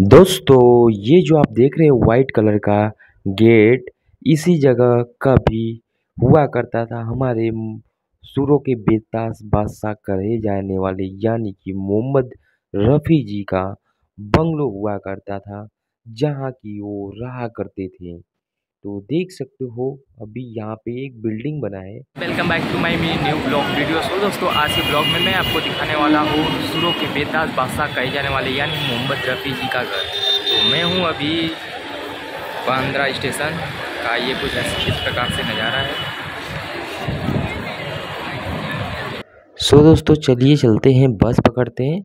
दोस्तों ये जो आप देख रहे हैं वाइट कलर का गेट इसी जगह कभी हुआ करता था हमारे सुरों के बेताज बादशाह कहे जाने वाले यानी कि मोहम्मद रफ़ी जी का बंगलो हुआ करता था जहाँ की वो रहा करते थे। तो देख सकते हो अभी यहाँ पे एक बिल्डिंग बना है। Welcome back to my new blog video. So दोस्तों आज के ब्लॉग में मैं आपको दिखाने वाला हूँ सुरों के बेताज बादशाह कहे जाने वाले यानी मोहम्मद रफ़ी जी का घर। तो मैं हूँ अभी बांद्रा स्टेशन का, ये कुछ इस प्रकार से नज़ारा है। सो दोस्तों चलिए चलते हैं, बस पकड़ते हैं।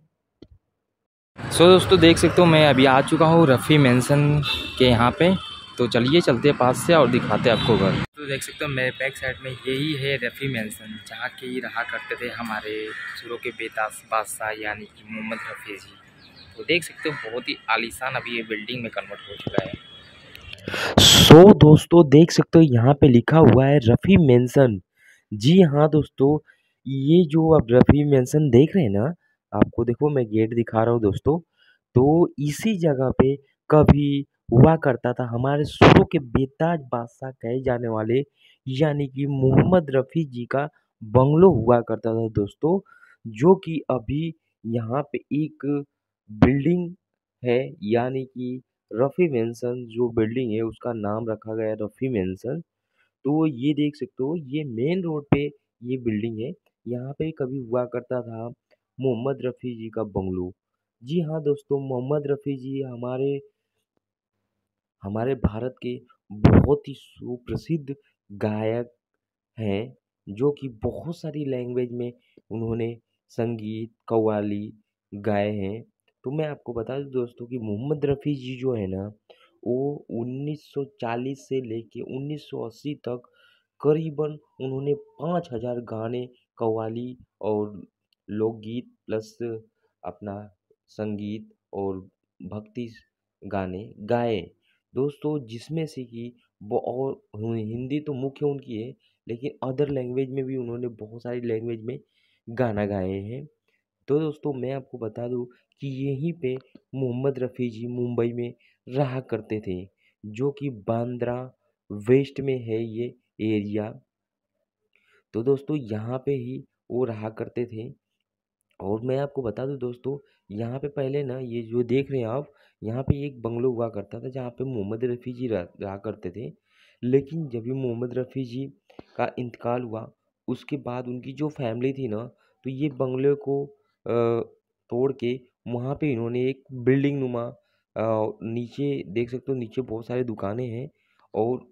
सो दोस्तों देख सकते हो मैं अभी आ चुका हूँ रफ़ी मैंसन के यहाँ पे। तो चलिए चलते हैं पास से और दिखाते हैं आपको घर। तो देख सकते हो मेरे बैक साइड में यही है रफ़ी मैंसन जहाँ के ही रहा करते थे हमारे सुरों के बेताज बादशाह यानी कि मोहम्मद रफ़ी जी। तो देख सकते हो बहुत ही आलीशान अभी ये बिल्डिंग में कन्वर्ट हो चुका है। सो दोस्तों देख सकते हो यहाँ पर लिखा हुआ है रफ़ी मैंसन। जी हाँ दोस्तों, ये जो आप रफ़ी मैंसन देख रहे हैं ना, आपको देखो मैं गेट दिखा रहा हूँ दोस्तों। तो इसी जगह पे कभी हुआ करता था हमारे सुरों के बेताज बादशाह कहे जाने वाले यानी कि मोहम्मद रफ़ी जी का बंगलो हुआ करता था दोस्तों, जो कि अभी यहाँ पे एक बिल्डिंग है यानी कि रफ़ी मैंसन जो बिल्डिंग है उसका नाम रखा गया है रफ़ी मैंसन। तो ये देख सकते हो ये मेन रोड पे ये बिल्डिंग है, यहाँ पे कभी हुआ करता था मोहम्मद रफ़ी जी का बंगलो। जी हाँ दोस्तों, मोहम्मद रफ़ी जी हमारे भारत के बहुत ही सुप्रसिद्ध गायक हैं जो कि बहुत सारी लैंग्वेज में उन्होंने संगीत कव्वाली गाए हैं। तो मैं आपको बता दूं दोस्तों कि मोहम्मद रफ़ी जी जो है ना वो 1940 से लेके 1980 तक करीबन उन्होंने 5000 गाने कव्वाली और लोकगीत प्लस अपना संगीत और भक्ति गाने गाए दोस्तों, जिसमें से कि और हिंदी तो मुख्य उनकी है लेकिन अदर लैंग्वेज में भी उन्होंने बहुत सारी लैंग्वेज में गाना गाए हैं। तो दोस्तों मैं आपको बता दूं कि यहीं पे मोहम्मद रफ़ी जी मुंबई में रहा करते थे जो कि बांद्रा वेस्ट में है ये एरिया। तो दोस्तों यहाँ पे ही वो रहा करते थे। और मैं आपको बता दूं दोस्तों यहाँ पे पहले ना ये जो देख रहे हैं आप, यहाँ पे एक बंगलो हुआ करता था जहाँ पे मोहम्मद रफ़ी जी रहा करते थे। लेकिन जब भी मोहम्मद रफ़ी जी का इंतकाल हुआ उसके बाद उनकी जो फैमिली थी ना, तो ये बंगले को तोड़ के वहाँ पे इन्होंने एक बिल्डिंग नुमा नीचे देख सकते हो, नीचे बहुत सारे दुकानें हैं और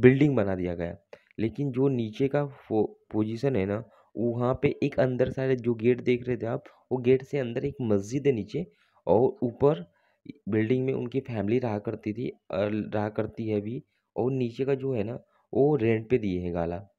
बिल्डिंग बना दिया गया। लेकिन जो नीचे का पोजीशन है ना वहाँ पे एक अंदर सारे जो गेट देख रहे थे आप, वो गेट से अंदर एक मस्जिद है नीचे और ऊपर बिल्डिंग में उनकी फैमिली रहा करती है भी। और नीचे का जो है ना वो रेंट पे दिए हैं गाला।